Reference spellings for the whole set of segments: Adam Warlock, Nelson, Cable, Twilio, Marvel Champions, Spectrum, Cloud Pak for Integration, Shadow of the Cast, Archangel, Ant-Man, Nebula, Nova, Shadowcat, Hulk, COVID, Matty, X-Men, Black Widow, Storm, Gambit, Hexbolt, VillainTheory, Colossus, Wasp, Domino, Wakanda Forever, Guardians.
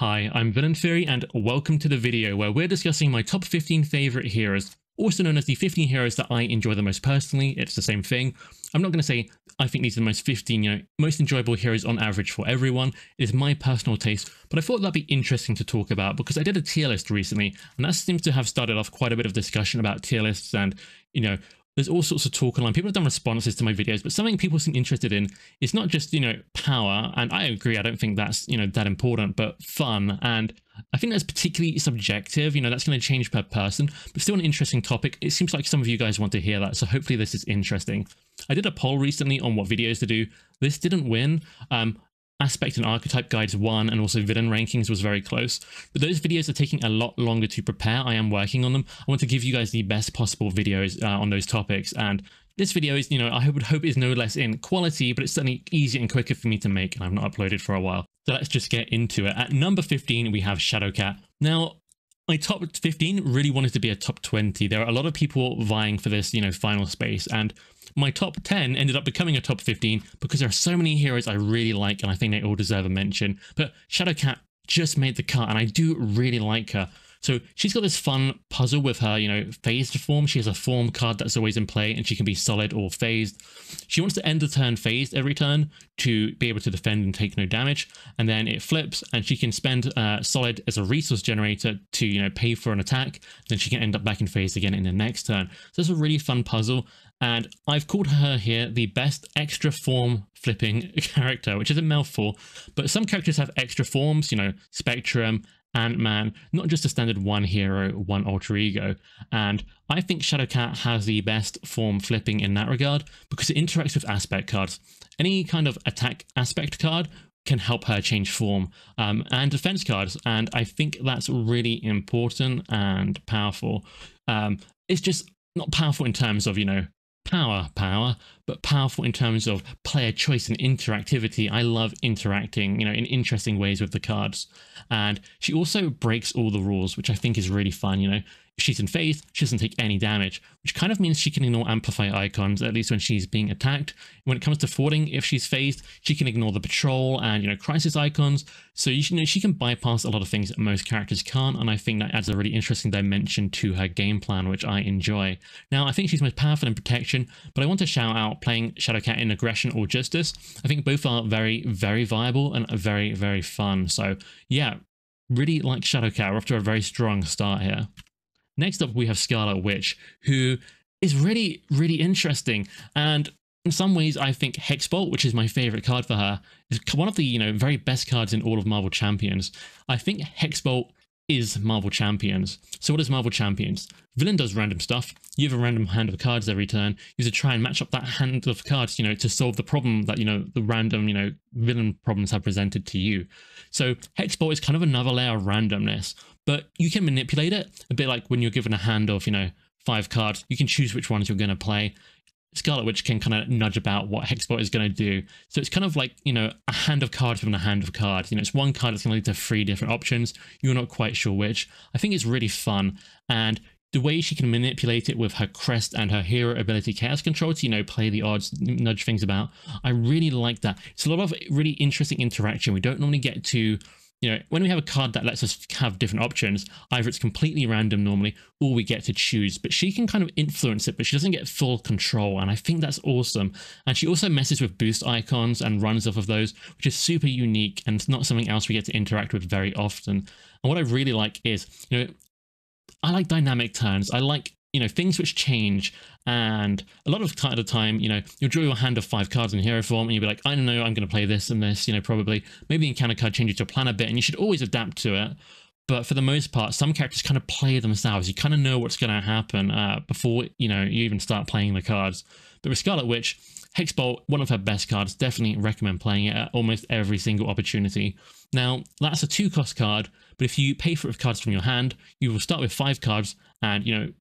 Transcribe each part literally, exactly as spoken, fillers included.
Hi, I'm VillainTheory and welcome to the video where we're discussing my top fifteen favourite heroes, also known as the fifteen heroes that I enjoy the most personally. It's the same thing. I'm not going to say I think these are the most fifteen, you know, most enjoyable heroes on average for everyone. It is my personal taste, but I thought that'd be interesting to talk about because I did a tier list recently and that seems to have started off quite a bit of discussion about tier lists and, you know, there's all sorts of talk online. People have done responses to my videos, but something people seem interested in is not just, you know, power. And I agree, I don't think that's, you know, that important, but fun. And I think that's particularly subjective. You know, that's going to change per person, but still an interesting topic. It seems like some of you guys want to hear that. So hopefully this is interesting. I did a poll recently on what videos to do. This didn't win. Um, Aspect and Archetype Guides won, and also Villain Rankings was very close. But those videos are taking a lot longer to prepare. I am working on them. I want to give you guys the best possible videos uh, on those topics. And this video is, you know, I would hope is no less in quality, but it's certainly easier and quicker for me to make, and I've not uploaded for a while. So let's just get into it. At number fifteen, we have Shadowcat. Now, my top fifteen really wanted to be a top twenty. There are a lot of people vying for this, you know, final space, and my top ten ended up becoming a top fifteen because there are so many heroes I really like and I think they all deserve a mention. But Shadowcat just made the cut and I do really like her. So she's got this fun puzzle with her, you know, phased form. She has a form card that's always in play and she can be solid or phased. She wants to end the turn phased every turn to be able to defend and take no damage. And then it flips and she can spend uh, solid as a resource generator to, you know, pay for an attack. Then she can end up back in phased again in the next turn. So it's a really fun puzzle. And I've called her here the best extra form flipping character, which is a mouthful. But some characters have extra forms, you know, Spectrum, Ant-Man, not just a standard one hero, one alter ego. And I think Shadowcat has the best form flipping in that regard because it interacts with aspect cards. Any kind of attack aspect card can help her change form, um, and defense cards. And I think that's really important and powerful. Um, it's just not powerful in terms of, you know, power power but powerful in terms of player choice and interactivity. I love interacting, you know, in interesting ways with the cards. And she also breaks all the rules, which I think is really fun. You know, if she's in phase, she doesn't take any damage, which kind of means she can ignore amplify icons, at least when she's being attacked. When it comes to fording, if she's phased, she can ignore the patrol and, you know, crisis icons. So, you know, she can bypass a lot of things that most characters can't, and I think that adds a really interesting dimension to her game plan, which I enjoy. Now, I think she's most powerful in protection, but I want to shout out playing Shadowcat in aggression or justice. I think both are very, very viable and very, very fun. So, yeah, really like Shadowcat. We're off to a very strong start here. Next up, we have Scarlet Witch, who is really, really interesting. And in some ways, I think Hexbolt, which is my favorite card for her, is one of the, you know, very best cards in all of Marvel Champions. I think Hexbolt is Marvel Champions. So what is Marvel Champions? Villain does random stuff. You have a random hand of cards every turn. You have to try and match up that hand of cards, you know, to solve the problem that, you know, the random, you know, villain problems have presented to you. So Hexbolt is kind of another layer of randomness, but you can manipulate it a bit like when you're given a hand of, you know, five cards, you can choose which ones you're going to play. Scarlet Witch can kind of nudge about what Hexbolt is going to do. So it's kind of like, you know, a hand of cards from a hand of cards. You know, it's one card that's going to lead to three different options. You're not quite sure which. I think it's really fun. And the way she can manipulate it with her crest and her hero ability chaos control to, you know, play the odds, nudge things about. I really like that. It's a lot of really interesting interaction. We don't normally get to, you know, when we have a card that lets us have different options, either it's completely random normally, or we get to choose, but she can kind of influence it, but she doesn't get full control. And I think that's awesome. And she also messes with boost icons and runs off of those, which is super unique. And it's not something else we get to interact with very often. And what I really like is, you know, I like dynamic turns. I like, you know, things which change. And a lot of the time, you know, you'll draw your hand of five cards in hero form and you'll be like, I don't know, I'm going to play this and this, you know, probably. Maybe the encounter card changes to a plan a bit and you should always adapt to it. But for the most part, some characters kind of play themselves. You kind of know what's going to happen uh, before, you know, you even start playing the cards. But with Scarlet Witch, Hexbolt, one of her best cards, definitely recommend playing it at almost every single opportunity. Now, that's a two-cost card, but if you pay for it with cards from your hand, you will start with five cards and, you know,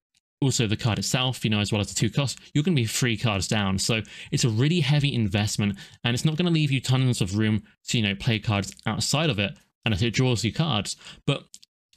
also the card itself, you know, as well as the two costs, you're going to be three cards down. So it's a really heavy investment and it's not going to leave you tons of room to, you know, play cards outside of it unless it draws you cards. But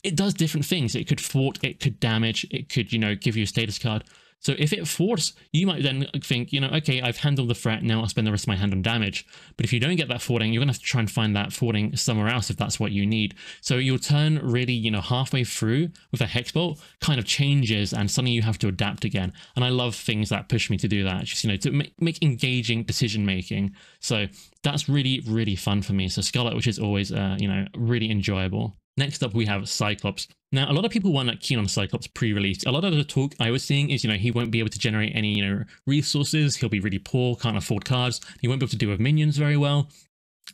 it does different things. It could thwart, it could damage, it could, you know, give you a status card. So if it thwarts, you might then think, you know, okay, I've handled the threat, now I'll spend the rest of my hand on damage. But if you don't get that thwarting, you're going to have to try and find that thwarting somewhere else if that's what you need. So your turn really, you know, halfway through with a Hexbolt kind of changes and suddenly you have to adapt again. And I love things that push me to do that, just, you know, to make, make engaging decision-making. So that's really, really fun for me. So Scarlet, which is always, uh, you know, really enjoyable. Next up, we have Cyclops. Now, a lot of people weren't keen on Cyclops pre-release. A lot of the talk I was seeing is, you know, he won't be able to generate any, you know, resources. He'll be really poor, can't afford cards. He won't be able to deal with minions very well.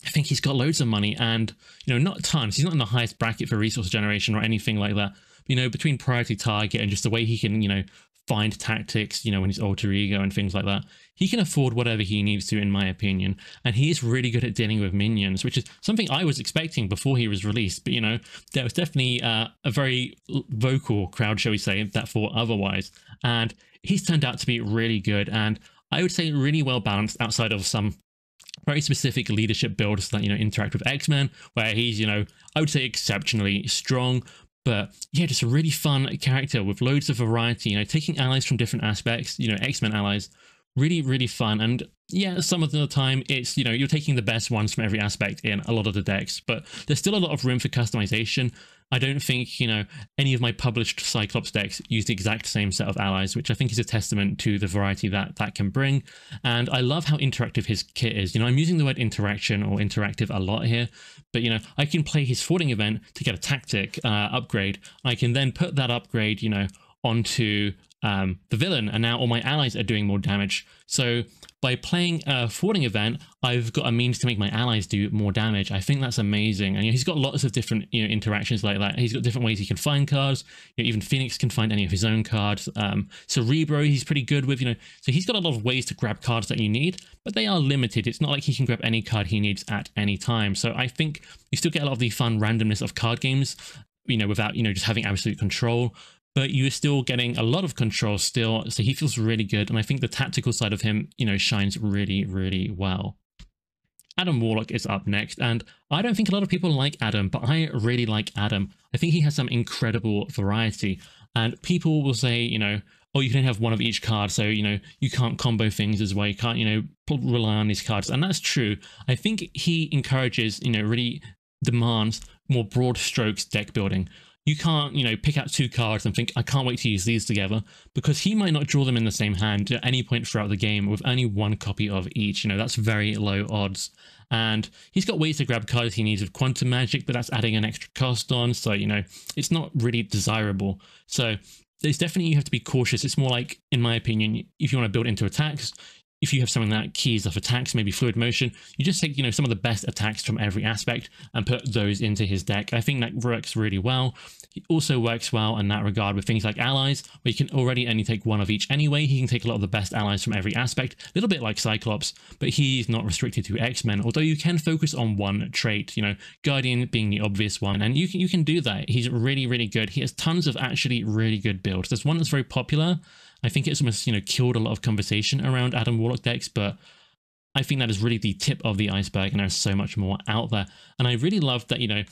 I think he's got loads of money and, you know, not tons. He's not in the highest bracket for resource generation or anything like that. You know, between priority target and just the way he can, you know, find tactics, you know, when he's alter ego and things like that, he can afford whatever he needs to, in my opinion. And he is really good at dealing with minions, which is something I was expecting before he was released. But, you know, there was definitely uh, a very vocal crowd, shall we say, that thought otherwise. And he's turned out to be really good. And I would say really well balanced outside of some very specific leadership builds that, you know, interact with X-Men, where he's, you know, I would say exceptionally strong. But yeah, just a really fun character with loads of variety, you know, taking allies from different aspects, you know, X-Men allies, really, really fun. And yeah, some of the time it's, you know, you're taking the best ones from every aspect in a lot of the decks, but there's still a lot of room for customization. I don't think, you know, any of my published Cyclops decks use the exact same set of allies, which I think is a testament to the variety that that can bring. And I love how interactive his kit is. You know, I'm using the word interaction or interactive a lot here. But, you know, I can play his fording event to get a tactic uh, upgrade. I can then put that upgrade, you know, onto um, the villain. And now all my allies are doing more damage. So by playing a fording event, I've got a means to make my allies do more damage. I think that's amazing. And you know, he's got lots of different, you know, interactions like that. He's got different ways he can find cards. You know, even Phoenix can find any of his own cards. Um, Cerebro, he's pretty good with, you know, so he's got a lot of ways to grab cards that you need, but they are limited. It's not like he can grab any card he needs at any time. So I think you still get a lot of the fun randomness of card games, you know, without, you know, just having absolute control. But you're still getting a lot of control still, so he feels really good. And I think the tactical side of him, you know, shines really, really well. Adam Warlock is up next, and I don't think a lot of people like Adam, but I really like Adam. I think he has some incredible variety, and people will say, you know, oh, you can have one of each card, so, you know, you can't combo things as well, you can't, you know, rely on these cards, and that's true. I think he encourages, you know, really demands more broad strokes deck building. You can't, you know, pick out two cards and think, I can't wait to use these together, because he might not draw them in the same hand at any point throughout the game with only one copy of each. You know, that's very low odds. And he's got ways to grab cards he needs with quantum magic, but that's adding an extra cost on. So, you know, it's not really desirable. So there's definitely, you have to be cautious. It's more like, in my opinion, if you want to build into attacks, if you have something that keys off attacks, maybe fluid motion, you just take, you know, some of the best attacks from every aspect and put those into his deck. I think that works really well. It also works well in that regard with things like allies, where you can already only take one of each anyway. He can take a lot of the best allies from every aspect, a little bit like Cyclops, but he's not restricted to X-Men, although you can focus on one trait, you know, Guardian being the obvious one, and you can, you can do that. He's really, really good. He has tons of actually really good builds. There's one that's very popular. I think it's almost, you know, killed a lot of conversation around Adam Warlock decks, but I think that is really the tip of the iceberg, and there's so much more out there. And I really love that, you know,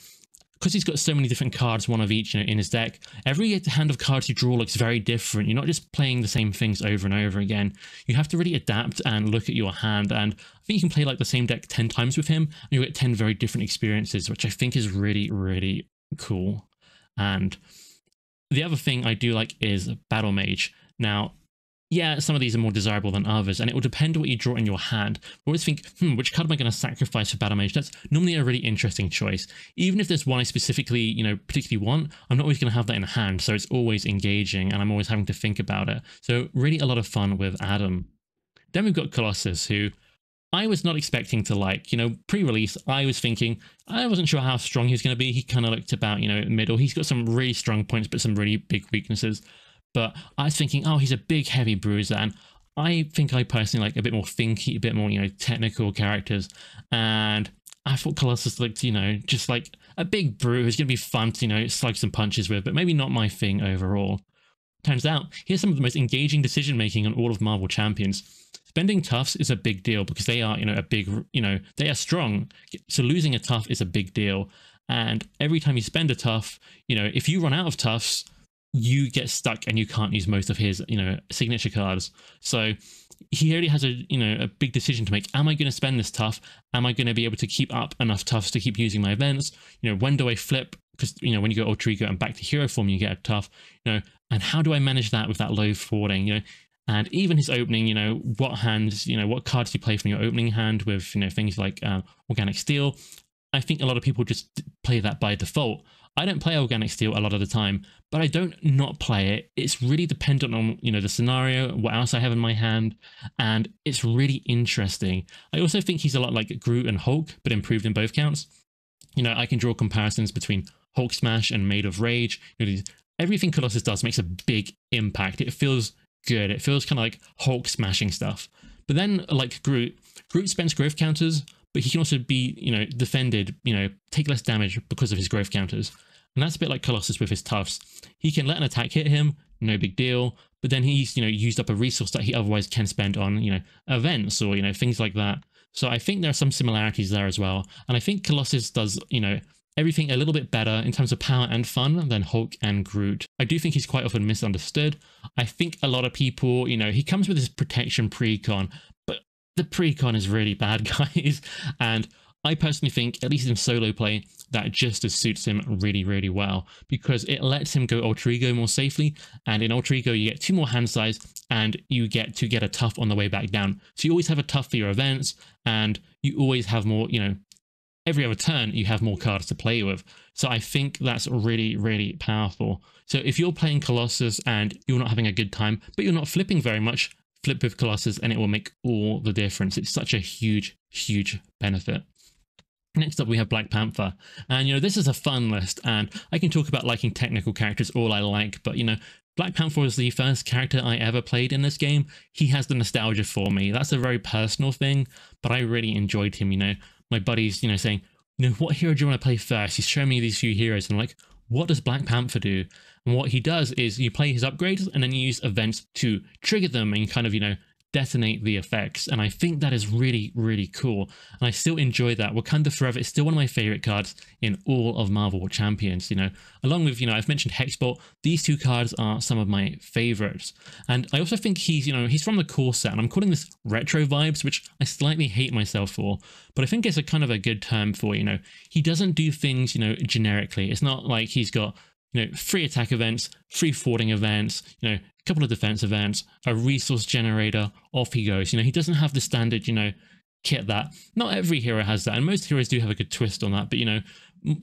because he's got so many different cards, one of each, you know, in his deck, every hand of cards you draw looks very different. You're not just playing the same things over and over again. You have to really adapt and look at your hand, and I think you can play like the same deck ten times with him, and you get ten very different experiences, which I think is really, really cool. And the other thing I do like is Battle Mage. Now, yeah, some of these are more desirable than others, and it will depend what you draw in your hand. I always think, hmm, which card am I going to sacrifice for Battle Mage? That's normally a really interesting choice. Even if there's one I specifically, you know, particularly want, I'm not always going to have that in hand, so it's always engaging, and I'm always having to think about it. So really a lot of fun with Adam. Then we've got Colossus, who I was not expecting to like. You know, pre-release, I was thinking, I wasn't sure how strong he was going to be. He kind of looked about, you know, middle. He's got some really strong points, but some really big weaknesses. But I was thinking, oh, he's a big, heavy bruiser. And I think I personally like a bit more thinky, a bit more, you know, technical characters. And I thought Colossus looked, you know, just like a big brew who's going to be fun to, you know, slug some punches with, but maybe not my thing overall. Turns out, here's some of the most engaging decision-making on all of Marvel Champions. Spending toughs is a big deal because they are, you know, a big, you know, they are strong. So losing a tough is a big deal. And every time you spend a tough, you know, if you run out of toughs, you get stuck and you can't use most of his, you know, signature cards. So he already has a, you know, a big decision to make. Am I going to spend this tough? Am I going to be able to keep up enough toughs to keep using my events? You know, when do I flip? Because, you know, when you go alter ego and back to hero form, you get a tough, you know, and how do I manage that with that low forwarding, you know? And even his opening, you know, what hands, you know, what cards you play from your opening hand with, you know, things like um, Organic Steel. I think a lot of people just play that by default. I don't play Organic Steel a lot of the time, but I don't not play it. It's really dependent on, you know, the scenario, what else I have in my hand, and it's really interesting. I also think he's a lot like Groot and Hulk, but improved in both counts. You know, I can draw comparisons between Hulk Smash and Maid of Rage. You know, everything Colossus does makes a big impact. It feels good. It feels kind of like Hulk smashing stuff. But then, like Groot, Groot spends growth counters, but he can also be, you know, defended, you know, take less damage because of his growth counters. And that's a bit like Colossus with his toughs. He can let an attack hit him, no big deal, but then he's, you know, used up a resource that he otherwise can spend on, you know, events or, you know, things like that. So I think there are some similarities there as well. And I think Colossus does, you know, everything a little bit better in terms of power and fun than Hulk and Groot. I do think he's quite often misunderstood. I think a lot of people, you know, he comes with his protection precon, but the precon is really bad, guys. And I personally think, at least in solo play, that Justice suits him really, really well, because it lets him go alter ego more safely. And in alter ego, you get two more hand size and you get to get a tough on the way back down. So you always have a tough for your events, and you always have more, you know, every other turn you have more cards to play with. So I think that's really, really powerful. So if you're playing Colossus and you're not having a good time, but you're not flipping very much, flip with Colossus and it will make all the difference. It's such a huge, huge benefit. Next up, we have Black Panther. And, you know, this is a fun list, and I can talk about liking technical characters all I like, but, you know, Black Panther was the first character I ever played in this game. He has the nostalgia for me. That's a very personal thing, but I really enjoyed him, you know. My buddies, you know, saying, you know, what hero do you want to play first? He's showing me these few heroes, and I'm like, what does Black Panther do? And what he does is you play his upgrades, and then you use events to trigger them and kind of, you know, detonate the effects. And I think that is really, really cool, and I still enjoy that. Wakanda Forever is still one of my favorite cards in all of Marvel Champions, you know, along with, you know, I've mentioned Hexbolt. These two cards are some of my favorites. And I also think he's, you know, he's from the core set, and I'm calling this retro vibes, which I slightly hate myself for, but I think it's a kind of a good term for, you know, he doesn't do things, you know, generically. It's not like he's got, you know, free attack events, free forwarding events, you know, couple of defense events, a resource generator, off he goes. You know, he doesn't have the standard, you know, kit that not every hero has that, and most heroes do have a good twist on that, but, you know,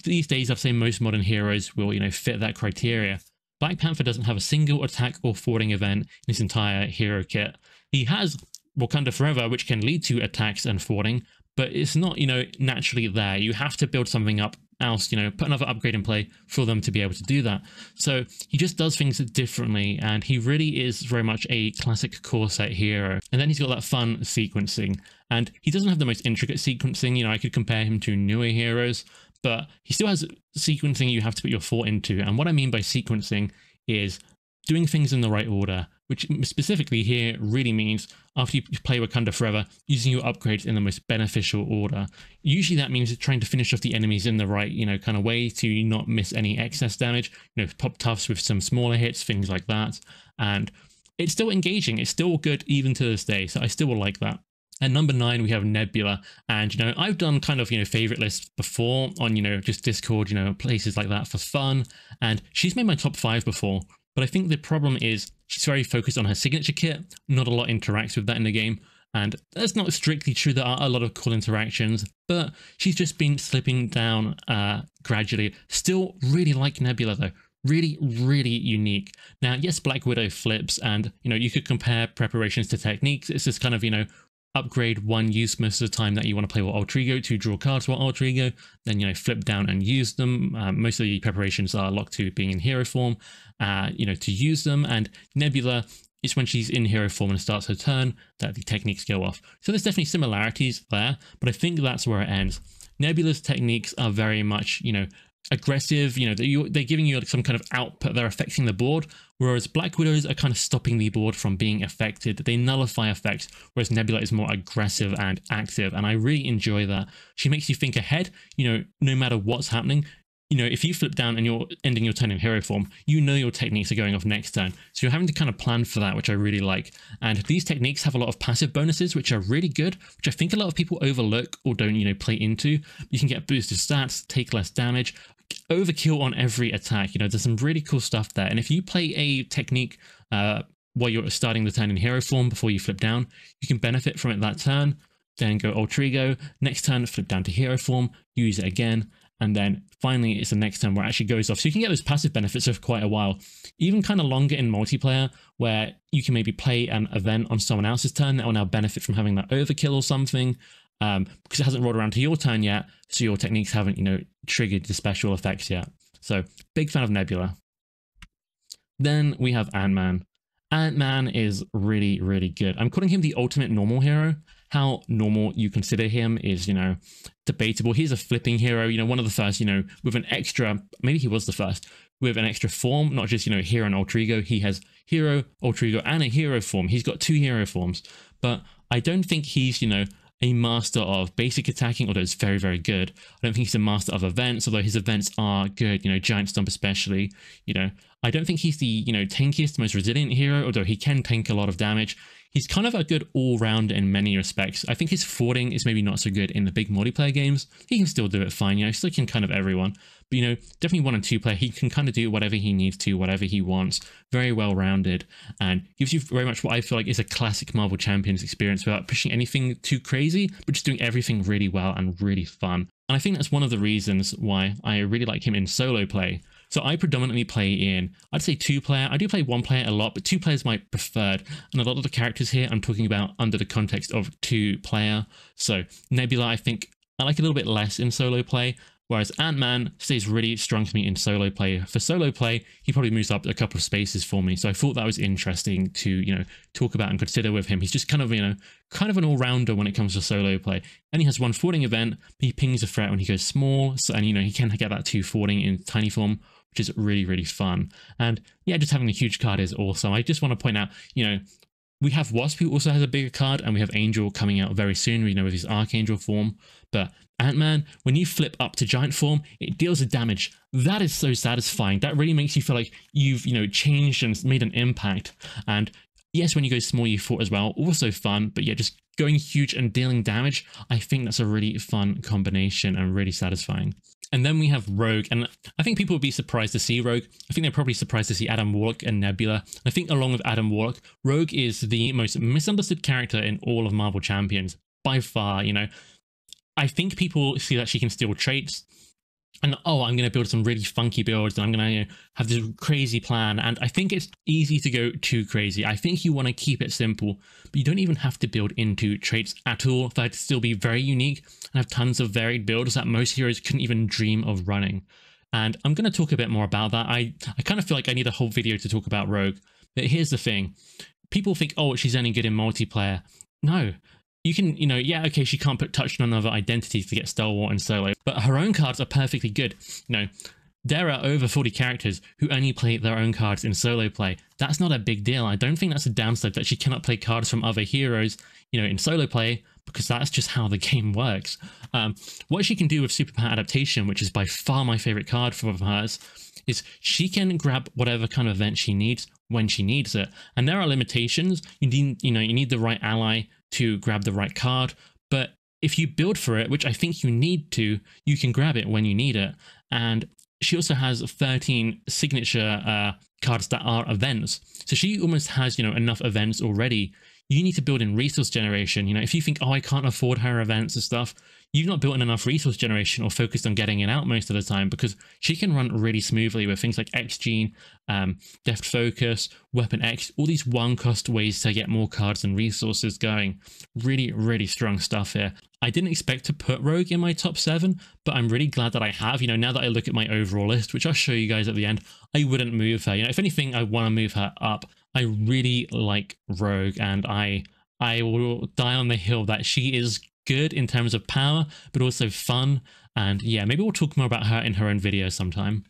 these days I've seen most modern heroes will, you know, fit that criteria. Black Panther doesn't have a single attack or forwarding event in his entire hero kit. He has Wakanda Forever, which can lead to attacks and forwarding, but it's not, you know, naturally there. You have to build something up else, you know, put another upgrade in play for them to be able to do that. So he just does things differently, and he really is very much a classic core set hero. And then he's got that fun sequencing, and he doesn't have the most intricate sequencing. You know, I could compare him to newer heroes, but he still has sequencing you have to put your thought into. And what I mean by sequencing is doing things in the right order, which specifically here really means after you play Wakanda Forever, using your upgrades in the most beneficial order. Usually that means trying to finish off the enemies in the right, you know, kind of way to not miss any excess damage, you know, pop toughs with some smaller hits, things like that. And it's still engaging. It's still good even to this day. So I still will like that. At number nine, we have Nebula. And, you know, I've done kind of, you know, favorite lists before on, you know, just Discord, you know, places like that for fun. And she's made my top five before. But I think the problem is she's very focused on her signature kit. Not a lot interacts with that in the game. And that's not strictly true. There are a lot of cool interactions, but she's just been slipping down uh, gradually. Still really like Nebula though. Really, really unique. Now, yes, Black Widow flips, and, you know, you could compare preparations to techniques. It's this kind of, you know, upgrade one use most of the time that you want to play with alter ego to draw cards while alter ego, then, you know, flip down and use them. Um, most of the preparations are locked to being in hero form, uh, you know, to use them. And Nebula is when she's in hero form and starts her turn that the techniques go off. So there's definitely similarities there, but I think that's where it ends. Nebula's techniques are very much, you know, aggressive, you know, they're, they're giving you some kind of output, they're affecting the board, whereas Black Widows are kind of stopping the board from being affected. They nullify effects, whereas Nebula is more aggressive and active, and I really enjoy that. She makes you think ahead, you know, no matter what's happening. you know, if you flip down and you're ending your turn in hero form, you know your techniques are going off next turn. So you're having to kind of plan for that, which I really like. And these techniques have a lot of passive bonuses, which are really good, which I think a lot of people overlook or don't, you know, play into. You can get boosted stats, take less damage, overkill on every attack. You know, there's some really cool stuff there. And if you play a technique uh, while you're starting the turn in hero form before you flip down, you can benefit from it that turn, then go alter ego, next turn flip down to hero form, use it again, and then finally it's the next turn where it actually goes off. So you can get those passive benefits for quite a while, even kind of longer in multiplayer, where you can maybe play an event on someone else's turn that will now benefit from having that overkill or something, um, because it hasn't rolled around to your turn yet, so your techniques haven't, you know, triggered the special effects yet. So, big fan of Nebula. Then we have Ant-Man. Ant-Man is really, really good. I'm calling him the ultimate normal hero. How normal you consider him is, you know, debatable. He's a flipping hero, you know, one of the first, you know, with an extra, maybe he was the first, with an extra form, not just, you know, hero and alter ego. He has hero, alter ego, and a hero form. He's got two hero forms, but I don't think he's, you know, a master of basic attacking, although it's very, very good. I don't think he's a master of events, although his events are good, you know, Giant Stomp especially, you know. I don't think he's the, you know, tankiest, most resilient hero, although he can tank a lot of damage. He's kind of a good all-round in many respects. I think his forwarding is maybe not so good in the big multiplayer games. He can still do it fine, you know, still can kind of everyone. But, you know, definitely one and two player, he can kind of do whatever he needs to, whatever he wants. Very well-rounded, and gives you very much what I feel like is a classic Marvel Champions experience without pushing anything too crazy, but just doing everything really well and really fun. And I think that's one of the reasons why I really like him in solo play. So I predominantly play in, I'd say two player. I do play one player a lot, but two players my preferred. And a lot of the characters here I'm talking about under the context of two player. So Nebula, I think I like a little bit less in solo play, whereas Ant-Man stays really strong to me in solo play. For solo play, he probably moves up a couple of spaces for me. So I thought that was interesting to, you know, talk about and consider with him. He's just kind of, you know, kind of an all-rounder when it comes to solo play. And he has one forwarding event. He pings a threat when he goes small. So, and, you know, he can get that two forwarding in tiny form, which is really, really fun. And yeah, just having a huge card is awesome. I just want to point out, you know, we have Wasp, who also has a bigger card, and we have Angel coming out very soon, you know, with his Archangel form. But Ant-Man, when you flip up to Giant form, it deals a damage. That is so satisfying. That really makes you feel like you've, you know, changed and made an impact. And yes, when you go small, you fought as well. Also fun, but yeah, just going huge and dealing damage. I think that's a really fun combination and really satisfying. And then we have Rogue, and I think people would be surprised to see Rogue. I think they're probably surprised to see Adam Warlock and Nebula. I think along with Adam Warlock, Rogue is the most misunderstood character in all of Marvel Champions, by far, you know. I think people see that she can steal traits, and oh, I'm going to build some really funky builds, and I'm going to, you know, have this crazy plan, and I think it's easy to go too crazy. I think you want to keep it simple, but you don't even have to build into traits at all for it to still be very unique and have tons of varied builds that most heroes couldn't even dream of running. And I'm going to talk a bit more about that. I, I kind of feel like I need a whole video to talk about Rogue, but here's the thing. People think, oh, she's only good in multiplayer. No. You can, you know, yeah, okay, she can't put touch on another identity to get Star-Lord and solo, but her own cards are perfectly good. You know, there are over forty characters who only play their own cards in solo play. That's not a big deal. I don't think that's a downside that she cannot play cards from other heroes, you know, in solo play, because that's just how the game works. Um, what she can do with Superpower Adaptation, which is by far my favorite card from hers, is she can grab whatever kind of event she needs when she needs it. And there are limitations. You need, you know, you need the right ally to grab the right card, but if you build for it, which I think you need to, you can grab it when you need it. And she also has thirteen signature uh, cards that are events, so she almost has, you know, enough events already. You need to build in resource generation. You know, if you think, oh, I can't afford her events and stuff, you've not built in enough resource generation or focused on getting it out most of the time, because she can run really smoothly with things like X-Gene, um, Deft Focus, Weapon X, all these one-cost ways to get more cards and resources going. Really, really strong stuff here. I didn't expect to put Rogue in my top seven, but I'm really glad that I have. You know, now that I look at my overall list, which I'll show you guys at the end, I wouldn't move her. You know, if anything, I want to move her up. I really like Rogue, and I, I will die on the hill that she is good in terms of power, but also fun. And yeah, maybe we'll talk more about her in her own video sometime.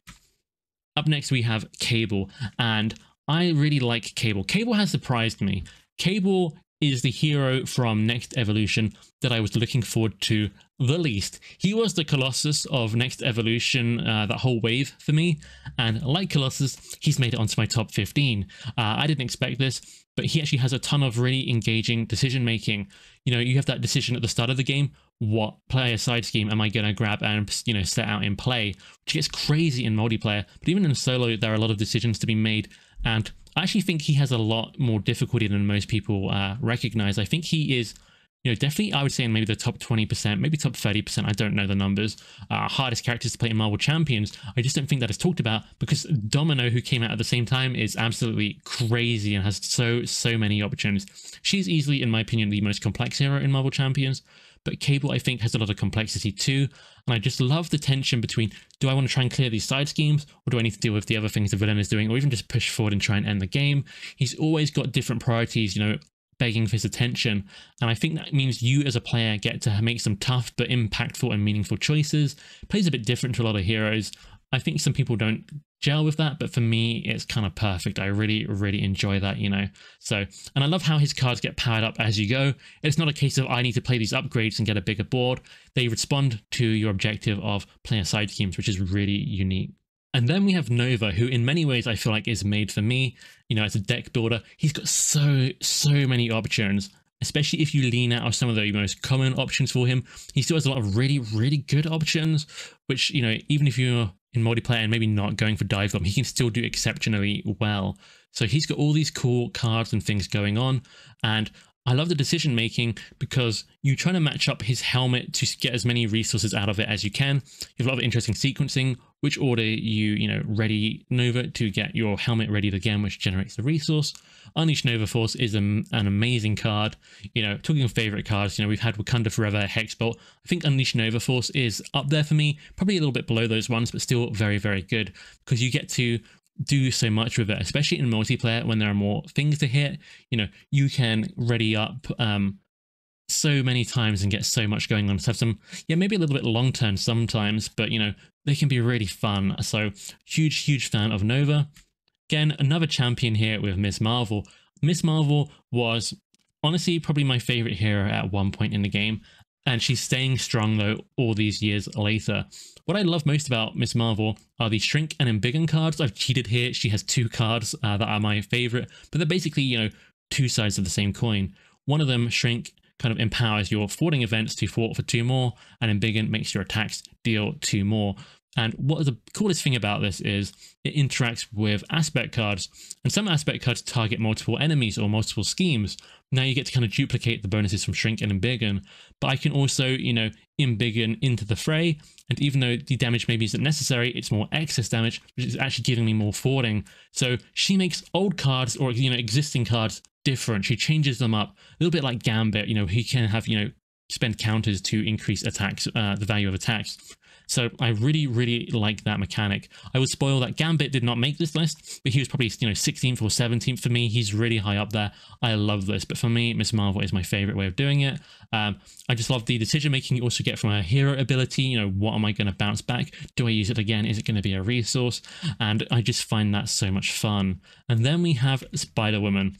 Up next, we have Cable, and I really like Cable. Cable has surprised me. Cable is the hero from Next Evolution that I was looking forward to the least. He was the Colossus of Next Evolution, uh, that whole wave for me, and like Colossus, he's made it onto my top fifteen. Uh, I didn't expect this, but he actually has a ton of really engaging decision making. You know, you have that decision at the start of the game, what player side scheme am I going to grab and, you know, set out in play, which gets crazy in multiplayer, but even in solo, there are a lot of decisions to be made, and I actually think he has a lot more difficulty than most people uh, recognize. I think he is, you know, definitely, I would say in maybe the top twenty percent, maybe top thirty percent, I don't know the numbers, uh, hardest characters to play in Marvel Champions. I just don't think that is talked about, because Domino, who came out at the same time, is absolutely crazy and has so, so many options. She's easily, in my opinion, the most complex hero in Marvel Champions, but Cable, I think, has a lot of complexity too, and I just love the tension between, do I want to try and clear these side schemes, or do I need to deal with the other things the villain is doing, or even just push forward and try and end the game? He's always got different priorities, you know, begging for his attention, and I think that means you as a player get to make some tough but impactful and meaningful choices. It plays a bit different to a lot of heroes. I think some people don't gel with that, but for me, it's kind of perfect. I really, really enjoy that, you know. So, and I love how his cards get powered up as you go. It's not a case of I need to play these upgrades and get a bigger board. They respond to your objective of player side schemes, which is really unique. And then we have Nova, who in many ways I feel like is made for me. You know, as a deck builder, he's got so, so many options, especially if you lean out of some of the most common options for him. He still has a lot of really, really good options, which, you know, even if you're in multiplayer and maybe not going for dive bomb, he can still do exceptionally well. So he's got all these cool cards and things going on, and I love the decision making, because you're trying to match up his helmet to get as many resources out of it as you can. You have a lot of interesting sequencing, which order you, you know, ready Nova to get your helmet ready again, which generates the resource. Unleash Nova Force is a, an amazing card. You know, talking of favorite cards, you know, we've had Wakanda Forever, Hexbolt. I think Unleash Nova Force is up there for me, probably a little bit below those ones, but still very, very good, because you get to do so much with it, especially in multiplayer when there are more things to hit. You know, you can ready up um so many times and get so much going on. So have some, yeah, maybe a little bit long term sometimes, but you know, they can be really fun. So huge, huge fan of Nova. Again, another champion here with Miss Marvel. Miss Marvel was honestly probably my favorite hero at one point in the game, and she's staying strong though all these years later. What I love most about Miss Marvel are the shrink and embiggen cards. I've cheated here. She has two cards uh, that are my favorite, but they're basically, you know, two sides of the same coin. One of them, shrink, kind of empowers your thwarting events to thwart for two more, and embiggen makes your attacks deal two more. And what the coolest thing about this is it interacts with aspect cards, and some aspect cards target multiple enemies or multiple schemes. Now you get to kind of duplicate the bonuses from shrink and embiggen, but I can also, you know, embiggen into the fray, and even though the damage maybe isn't necessary, it's more excess damage, which is actually giving me more thwarting. So she makes old cards, or, you know, existing cards different. She changes them up a little bit like Gambit. You know, he can have, you know, spend counters to increase attacks, uh, the value of attacks. So I really, really like that mechanic. I would spoil that Gambit did not make this list, but he was probably, you know, sixteenth or seventeenth for me. He's really high up there. I love this, but for me, Miss Marvel is my favorite way of doing it. Um, I just love the decision making you also get from her hero ability. You know, what am I going to bounce back? Do I use it again? Is it going to be a resource? And I just find that so much fun. And then we have Spider-Woman.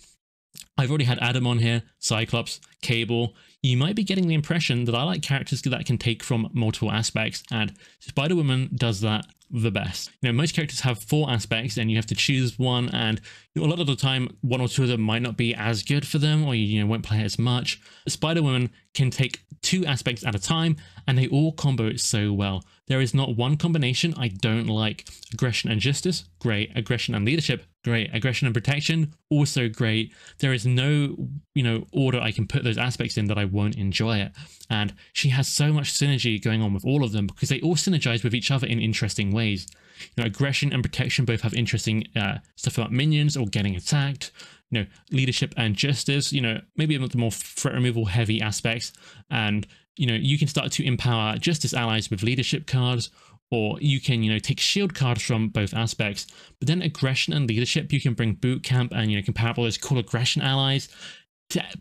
I've already had Adam on here, Cyclops, Cable. You might be getting the impression that I like characters that can take from multiple aspects, and Spider-Woman does that the best. You know, most characters have four aspects and you have to choose one, and a lot of the time one or two of them might not be as good for them, or you know, won't play as much. Spider-Woman can take two aspects at a time, and they all combo so well. There is not one combination I don't like. Aggression and justice, great. Aggression and leadership, great. Aggression and protection, also great. There is no, you know, order I can put those aspects in that I won't enjoy it. And she has so much synergy going on with all of them, because they all synergize with each other in interesting ways. You know, aggression and protection both have interesting uh, stuff about minions or getting attacked. You know, leadership and justice, you know, maybe the more threat removal heavy aspects, and you know, you can start to empower justice allies with leadership cards, or you can, you know, take shield cards from both aspects. But then aggression and leadership, you can bring boot camp and, you know, compatible those cool aggression allies.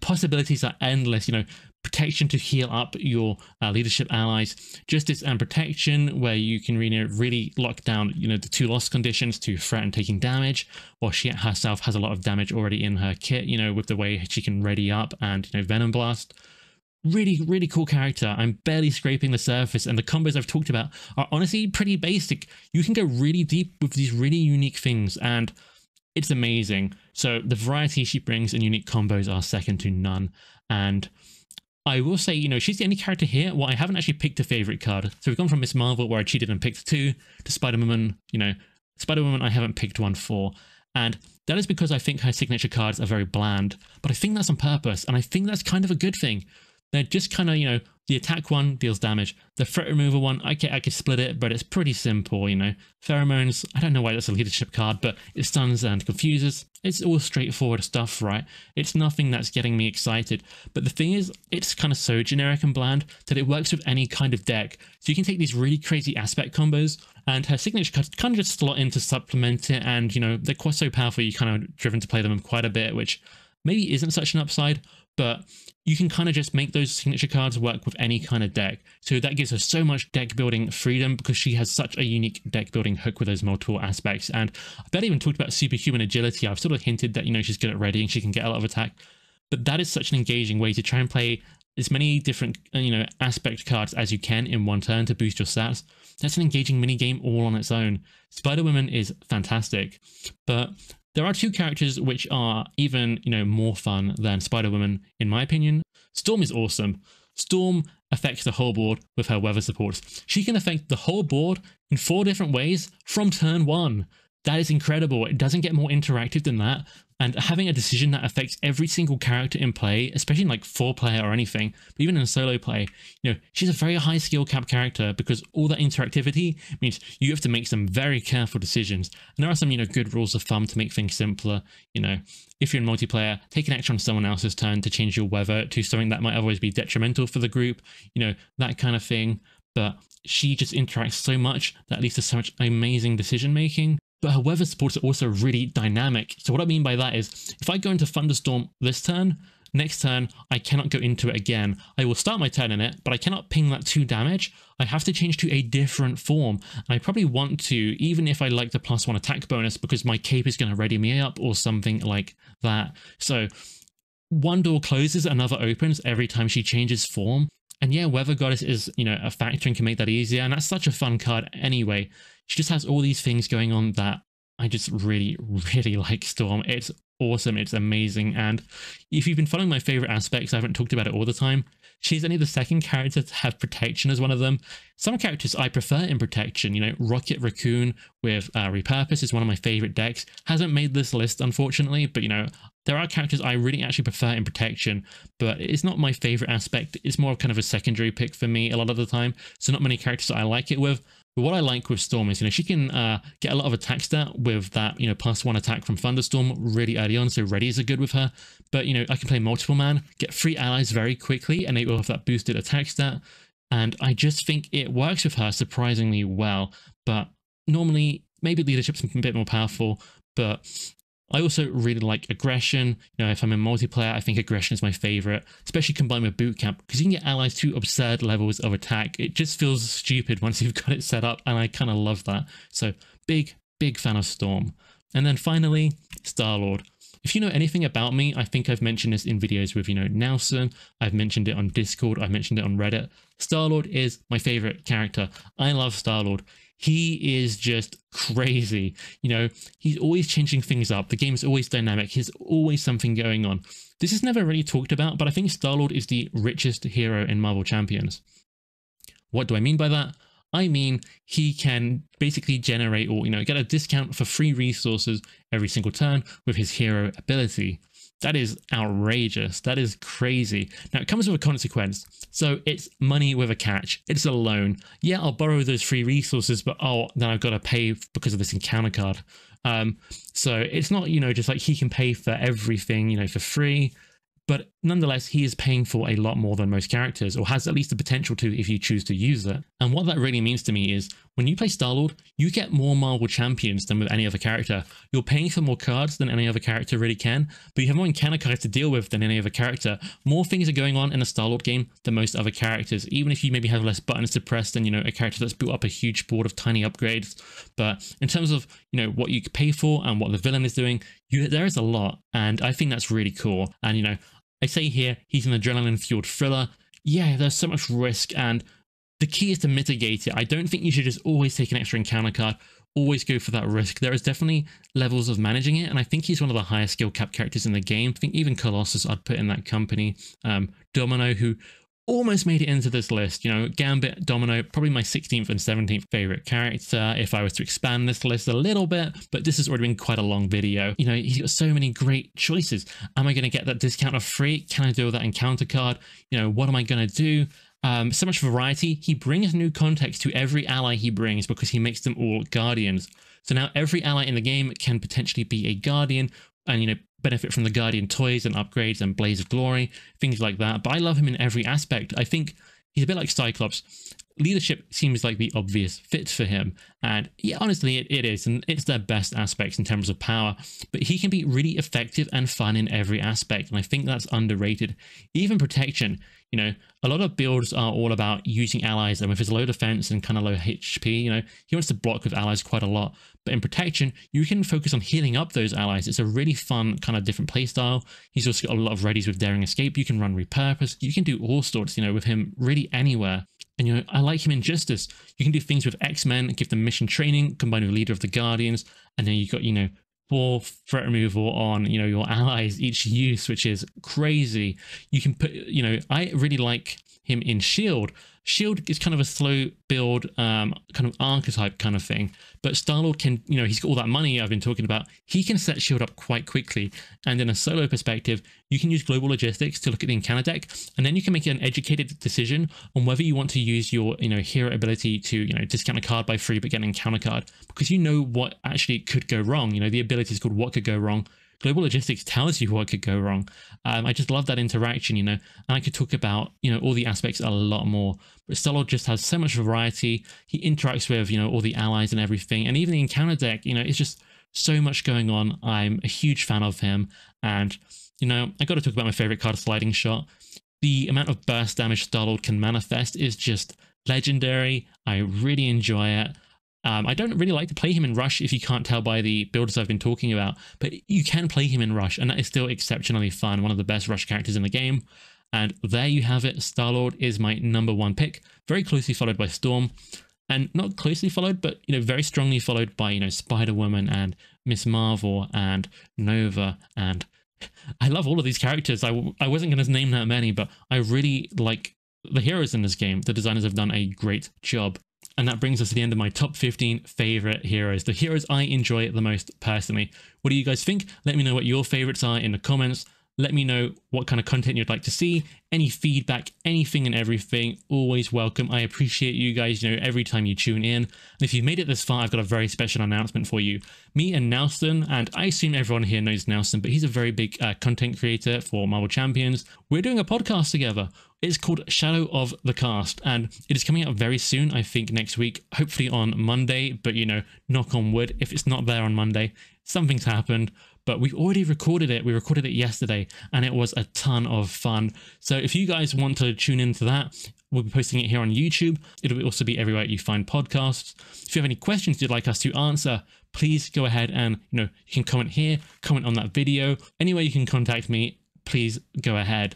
Possibilities are endless. You know, protection to heal up your uh, leadership allies, justice and protection where you can really, really lock down, you know, the two loss conditions to threat and taking damage, while she herself has a lot of damage already in her kit, you know, with the way she can ready up and, you know, venom blast. Really, really cool character. I'm barely scraping the surface, and the combos I've talked about are honestly pretty basic. You can go really deep with these really unique things, and it's amazing. So the variety she brings and unique combos are second to none. And I will say, you know, she's the only character here where I haven't actually picked a favorite card. So we've gone from Miss Marvel, where I cheated and picked two, to Spider-Woman. You know, Spider-Woman I haven't picked one for. And that is because I think her signature cards are very bland, but I think that's on purpose, and I think that's kind of a good thing. They're just kind of, you know, the attack one deals damage. The threat removal one, I can, I can split it, but it's pretty simple, you know. Pheromones, I don't know why that's a leadership card, but it stuns and confuses. It's all straightforward stuff, right? It's nothing that's getting me excited. But the thing is, it's kind of so generic and bland that it works with any kind of deck. So you can take these really crazy aspect combos, and her signature cards kind of just slot in to supplement it. And, you know, they're quite so powerful, you're kind of driven to play them quite a bit, which maybe isn't such an upside, but you can kind of just make those signature cards work with any kind of deck. So that gives her so much deck building freedom, because she has such a unique deck building hook with those multiple aspects. And I've barely even talked about superhuman agility. I've sort of hinted that, you know, she's good at readying, she can get a lot of attack, but that is such an engaging way to try and play as many different, you know, aspect cards as you can in one turn to boost your stats. That's an engaging mini game all on its own. Spider-Woman is fantastic, but there are two characters which are even, you know, more fun than Spider-Woman, in my opinion. Storm is awesome. Storm affects the whole board with her weather supports. She can affect the whole board in four different ways from turn one. That is incredible. It doesn't get more interactive than that. And having a decision that affects every single character in play, especially in like four player or anything, but even in a solo play, you know, she's a very high skill cap character, because all that interactivity means you have to make some very careful decisions. And there are some, you know, good rules of thumb to make things simpler. You know, if you're in multiplayer, take an action on someone else's turn to change your weather to something that might otherwise be detrimental for the group, you know, that kind of thing. But she just interacts so much that leads to so much amazing decision making. But her weather supports are also really dynamic. So what I mean by that is, if I go into Thunderstorm this turn, next turn I cannot go into it again. I will start my turn in it, but I cannot ping that two damage. I have to change to a different form. And I probably want to, even if I like the plus one attack bonus, because my cape is going to ready me up or something like that. So one door closes, another opens every time she changes form. And yeah, Weather Goddess is, you know, a factor and can make that easier. And that's such a fun card anyway. She just has all these things going on that I just really, really like Storm. It's awesome. It's amazing. And if you've been following my favorite aspects, I haven't talked about it all the time. She's only the second character to have protection as one of them. Some characters I prefer in protection, you know, Rocket Raccoon with uh, Repurpose is one of my favorite decks. Hasn't made this list, unfortunately, but you know, there are characters I really actually prefer in protection, but it's not my favorite aspect. It's more of kind of a secondary pick for me a lot of the time. So not many characters that I like it with. But what I like with Storm is, you know, she can uh, get a lot of attack stat with that, you know, plus one attack from Thunderstorm really early on, so readies are good with her. But, you know, I can play multiple man, get three allies very quickly, and they will have that boosted attack stat. And I just think it works with her surprisingly well. But normally, maybe leadership's a bit more powerful, but I also really like aggression. You know, if I'm in multiplayer, I think aggression is my favorite, especially combined with bootcamp, because you can get allies to absurd levels of attack. It just feels stupid once you've got it set up, and I kind of love that. So big, big fan of Storm. And then finally, Star-Lord. If you know anything about me, I think I've mentioned this in videos with, you know, Nelson. I've mentioned it on Discord. I've mentioned it on Reddit. Star-Lord is my favorite character. I love Star-Lord. He is just crazy. You know, he's always changing things up. The game is always dynamic. There's always something going on. This is never really talked about, but I think Star-Lord is the richest hero in Marvel Champions. What do I mean by that? I mean, he can basically generate or, you know, get a discount for free resources every single turn with his hero ability. That is outrageous. That is crazy. Now, it comes with a consequence. So it's money with a catch. It's a loan. Yeah, I'll borrow those free resources, but oh, then I've got to pay because of this encounter card. Um, so it's not, you know, just like he can pay for everything, you know, for free. But nonetheless, he is paying for a lot more than most characters, or has at least the potential to if you choose to use it. And what that really means to me is, when you play Star-Lord, you get more Marvel Champions than with any other character. You're paying for more cards than any other character really can, but you have more encounter cards to deal with than any other character. More things are going on in a Star-Lord game than most other characters, even if you maybe have less buttons to press than, you know, a character that's built up a huge board of tiny upgrades. But in terms of, you know, what you pay for and what the villain is doing, you, there is a lot, and I think that's really cool. And, you know, I say here, he's an adrenaline-fueled thriller. yeah, there's so much risk, and the key is to mitigate it. I don't think you should just always take an extra encounter card, always go for that risk. There is definitely levels of managing it, and I think he's one of the higher skill cap characters in the game. I think even Colossus I'd put in that company. Um, Domino, who almost made it into this list, you know, Gambit, Domino, probably my sixteenth and seventeenth favorite character if I was to expand this list a little bit, but this has already been quite a long video. You know, he's got so many great choices. Am I going to get that discount for free? Can I deal with that encounter card? You know, what am I going to do? Um, so much variety. He brings new context to every ally he brings because he makes them all Guardians. So now every ally in the game can potentially be a Guardian and, you know, benefit from the Guardian toys and upgrades and Blaze of Glory, things like that. But I love him in every aspect. I think he's a bit like Cyclops. Leadership seems like the obvious fit for him. And yeah, honestly, it, it is. And it's their best aspects in terms of power. But he can be really effective and fun in every aspect. And I think that's underrated. Even protection. You know, a lot of builds are all about using allies. And with his low defense and kind of low H P, you know, he wants to block with allies quite a lot. But in protection, you can focus on healing up those allies. It's a really fun kind of different playstyle. He's also got a lot of readies with Daring Escape. You can run repurpose. You can do all sorts, you know, with him really anywhere. And, you know, I like him in Justice. You can do things with X-Men, give them mission training, combined with Leader of the Guardians. And then you've got, you know, four threat removal on, you know, your allies each use, which is crazy. You can put, you know, I really like him in Shield. Shield is kind of a slow build, um, kind of archetype kind of thing. But Star-Lord can, you know, he's got all that money I've been talking about. He can set Shield up quite quickly. And in a solo perspective, you can use global logistics to look at the encounter deck. And then you can make an educated decision on whether you want to use your, you know, hero ability to, you know, discount a card by free, but get an encounter card, because you know what actually could go wrong. You know, the ability is called What Could Go Wrong. Global logistics tells you what could go wrong. Um, I just love that interaction, you know, and I could talk about, you know, all the aspects a lot more, but Star-Lord just has so much variety. He interacts with, you know, all the allies and everything. And even the encounter deck, you know, it's just so much going on. I'm a huge fan of him. And, you know, I got to talk about my favorite card, Sliding Shot. The amount of burst damage Star-Lord can manifest is just legendary. I really enjoy it. Um, I don't really like to play him in Rush, if you can't tell by the builders I've been talking about, but you can play him in Rush, and that is still exceptionally fun. One of the best Rush characters in the game. And there you have it. Star-Lord is my number one pick, very closely followed by Storm, and not closely followed, but, you know, very strongly followed by, you know, Spider-Woman and Miss Marvel and Nova. And I love all of these characters. I, w I wasn't going to name that many, but I really like the heroes in this game. The designers have done a great job. And that brings us to the end of my top fifteen favorite heroes, the heroes I enjoy the most personally. What do you guys think? Let me know what your favorites are in the comments. Let me know what kind of content you'd like to see, any feedback, anything and everything. Always welcome. I appreciate you guys, you know, every time you tune in. And if you've made it this far, I've got a very special announcement for you. Me and Nelson, and I assume everyone here knows Nelson, but he's a very big uh, content creator for Marvel Champions. We're doing a podcast together. It's called Shadow of the Cast, and it is coming out very soon, I think next week, hopefully on Monday, but, you know, knock on wood, if it's not there on Monday, something's happened. But we've already recorded it. We recorded it yesterday, and it was a ton of fun. So if you guys want to tune into that, we'll be posting it here on YouTube. It'll also be everywhere you find podcasts. If you have any questions you'd like us to answer, please go ahead and, you know, you can comment here, comment on that video. Any way you can contact me, please go ahead.